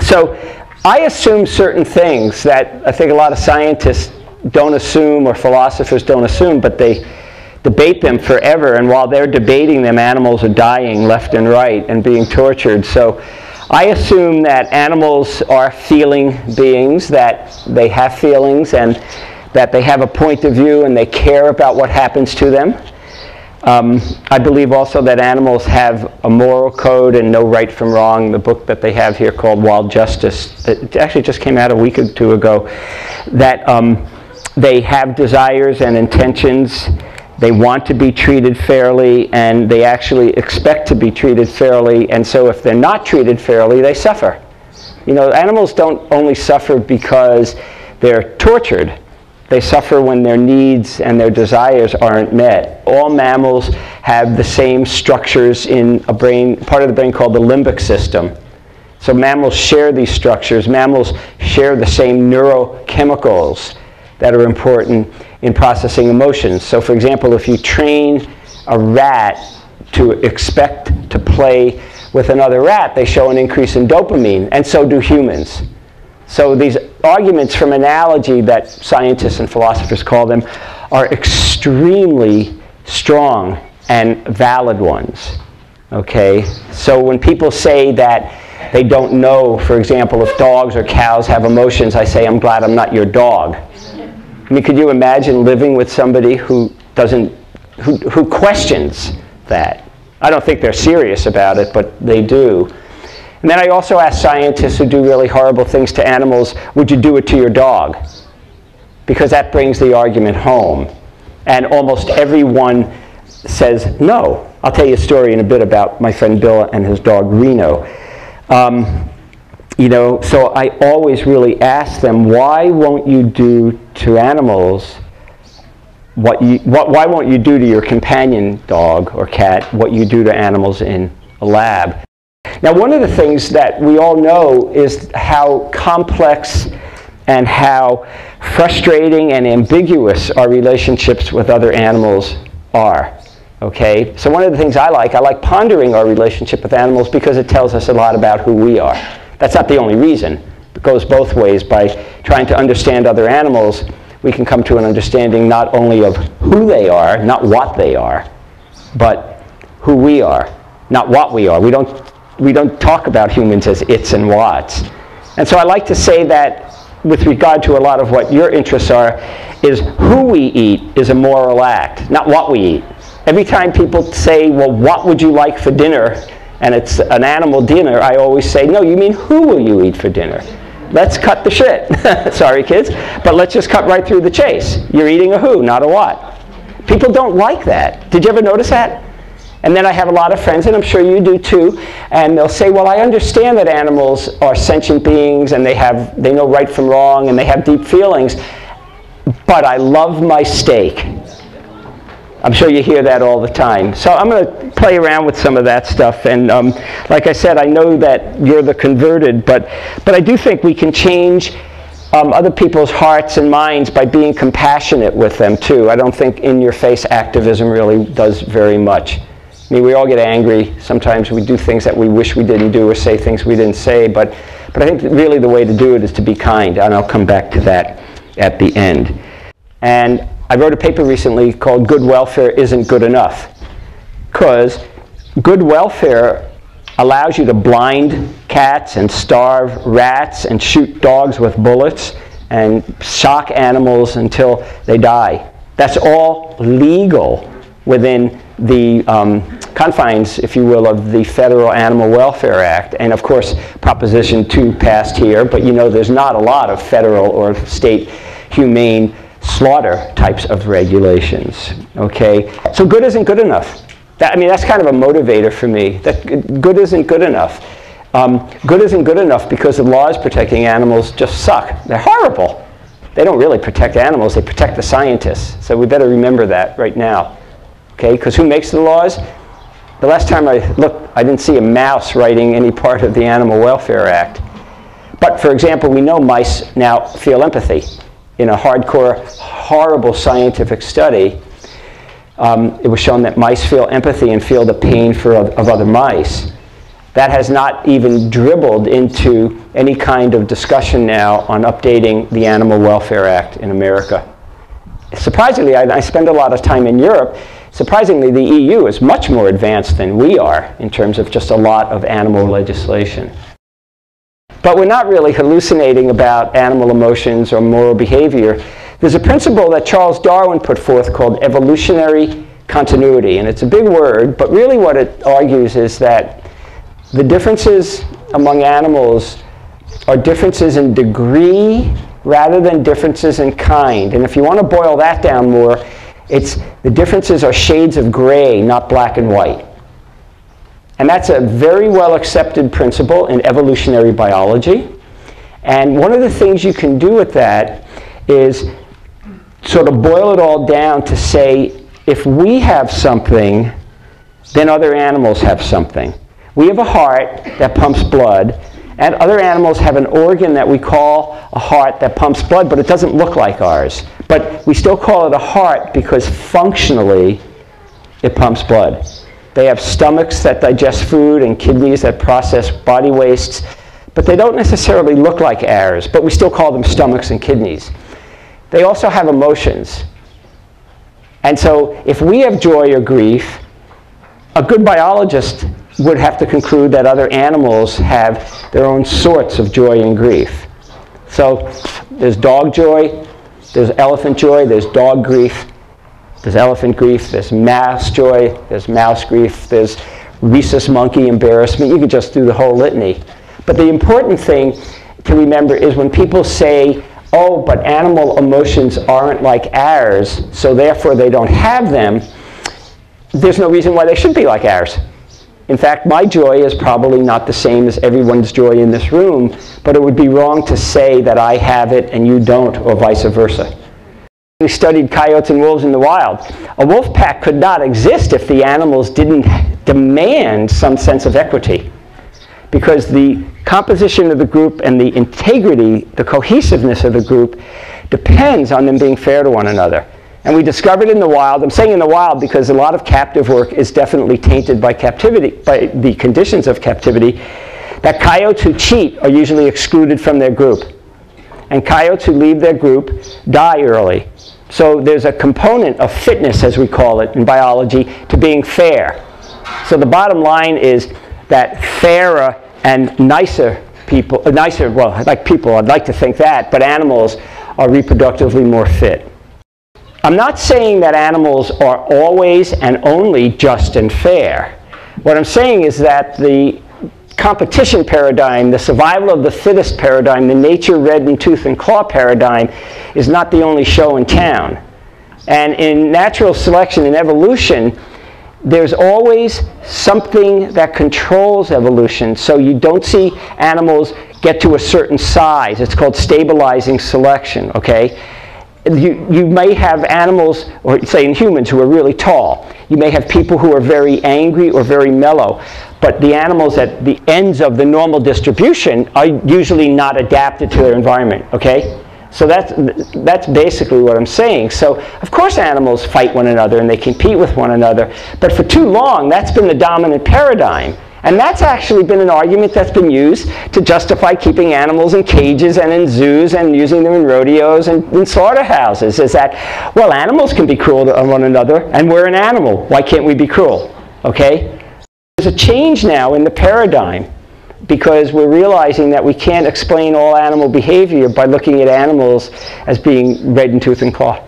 So I assume certain things that I think a lot of scientists don't assume or philosophers don't assume, but they debate them forever. And while they're debating them, animals are dying left and right and being tortured. So I assume that animals are feeling beings, that they have feelings, and that they have a point of view and they care about what happens to them. I believe also that animals have a moral code and know right from wrong. The book that they have here called Wild Justice, that actually just came out a week or two ago, that they have desires and intentions. They want to be treated fairly, and they actually expect to be treated fairly, and so if they're not treated fairly, they suffer. You know, animals don't only suffer because they're tortured. They suffer when their needs and their desires aren't met. All mammals have the same structures in a brain, part of the brain called the limbic system. So mammals share these structures. Mammals share the same neurochemicals that are important in processing emotions. So for example, if you train a rat to expect to play with another rat, they show an increase in dopamine, and so do humans. So these arguments from analogy that scientists and philosophers call them are extremely strong and valid ones. Okay? So when people say that they don't know, for example, if dogs or cows have emotions, I say, I'm glad I'm not your dog. I mean, could you imagine living with somebody who questions that? I don't think they're serious about it, but they do. And then I also ask scientists who do really horrible things to animals, would you do it to your dog? Because that brings the argument home. And almost everyone says no. I'll tell you a story in a bit about my friend Bill and his dog Reno. You know, so I always really ask them, why won't you do to animals why won't you do to your companion dog or cat what you do to animals in a lab? Now, one of the things that we all know is how complex and how frustrating and ambiguous our relationships with other animals are. Okay? So one of the things I like pondering our relationship with animals because it tells us a lot about who we are. That's not the only reason. It goes both ways. By trying to understand other animals, we can come to an understanding not only of who they are, not what they are, but who we are, not what we are. We don't talk about humans as its and whats. And so I like to say that with regard to a lot of what your interests are, is who we eat is a moral act, not what we eat. Every time people say, well, what would you like for dinner? And it's an animal dinner, I always say, no, you mean who will you eat for dinner? Let's cut the shit. Sorry, kids. But let's just cut right through the chase. You're eating a who, not a what. People don't like that. Did you ever notice that? And then I have a lot of friends, and I'm sure you do too, and they'll say, well, I understand that animals are sentient beings, and they know right from wrong, and they have deep feelings, but I love my steak. I'm sure you hear that all the time. So I'm going to play around with some of that stuff. And like I said, I know that you're the converted, but I do think we can change other people's hearts and minds by being compassionate with them, too. I don't think in-your-face activism really does very much. I mean, we all get angry. Sometimes we do things that we wish we didn't do or say things we didn't say. But I think that really the way to do it is to be kind. And I'll come back to that at the end. And I wrote a paper recently called Good Welfare Isn't Good Enough, because good welfare allows you to blind cats and starve rats and shoot dogs with bullets and shock animals until they die. That's all legal within the confines, if you will, of the Federal Animal Welfare Act. And of course, Proposition 2 passed here, but you know there's not a lot of federal or state humane slaughter types of regulations. Okay, so good isn't good enough. I mean, that's kind of a motivator for me. That good isn't good enough. Good isn't good enough because the laws protecting animals just suck. They're horrible. They don't really protect animals. They protect the scientists. So we better remember that right now. Okay, because who makes the laws? The last time I looked, I didn't see a mouse writing any part of the Animal Welfare Act. But for example, we know mice now feel empathy. In a hardcore, horrible scientific study, it was shown that mice feel empathy and feel the pain of other mice. That has not even dribbled into any kind of discussion now on updating the Animal Welfare Act in America. Surprisingly, I spend a lot of time in Europe. Surprisingly, the EU is much more advanced than we are in terms of just a lot of animal legislation. But we're not really hallucinating about animal emotions or moral behavior. There's a principle that Charles Darwin put forth called evolutionary continuity. And it's a big word, but really what it argues is that the differences among animals are differences in degree rather than differences in kind. And if you want to boil that down more, it's the differences are shades of gray, not black and white. And that's a very well accepted principle in evolutionary biology. And one of the things you can do with that is sort of boil it all down to say, if we have something, then other animals have something. We have a heart that pumps blood, and other animals have an organ that we call a heart that pumps blood, but it doesn't look like ours. But we still call it a heart because functionally it pumps blood. They have stomachs that digest food and kidneys that process body wastes, but they don't necessarily look like ours, but we still call them stomachs and kidneys. They also have emotions. And so if we have joy or grief, a good biologist would have to conclude that other animals have their own sorts of joy and grief. So there's dog joy, there's elephant joy, there's dog grief, there's elephant grief, there's mouse joy, there's mouse grief, there's rhesus monkey embarrassment. You could just do the whole litany. But the important thing to remember is when people say, oh, but animal emotions aren't like ours, so therefore they don't have them, there's no reason why they should be like ours. In fact, my joy is probably not the same as everyone's joy in this room, but it would be wrong to say that I have it and you don't, or vice versa. We studied coyotes and wolves in the wild. A wolf pack could not exist if the animals didn't demand some sense of equity, because the composition of the group and the integrity, the cohesiveness of the group, depends on them being fair to one another. And we discovered in the wild, I'm saying in the wild because a lot of captive work is definitely tainted by captivity, by the conditions of captivity, that coyotes who cheat are usually excluded from their group. And coyotes who leave their group die early. So there's a component of fitness, as we call it in biology, to being fair. So the bottom line is that fairer and nicer people, well, like people, I'd like to think that, but animals are reproductively more fit. I'm not saying that animals are always and only just and fair. What I'm saying is that the competition paradigm, the survival of the fittest paradigm, the nature, red, and tooth and claw paradigm is not the only show in town. And in natural selection and evolution, there's always something that controls evolution. So you don't see animals get to a certain size. It's called stabilizing selection, okay? You may have animals, or say in humans, who are really tall. You may have people who are very angry or very mellow. But the animals at the ends of the normal distribution are usually not adapted to their environment, okay? So that's basically what I'm saying. So of course animals fight one another and they compete with one another. But for too long, that's been the dominant paradigm. And that's actually been an argument that's been used to justify keeping animals in cages and in zoos and using them in rodeos and in slaughterhouses, is that, well, animals can be cruel to one another, and we're an animal. Why can't we be cruel? Okay? There's a change now in the paradigm, because we're realizing that we can't explain all animal behavior by looking at animals as being red in tooth and claw.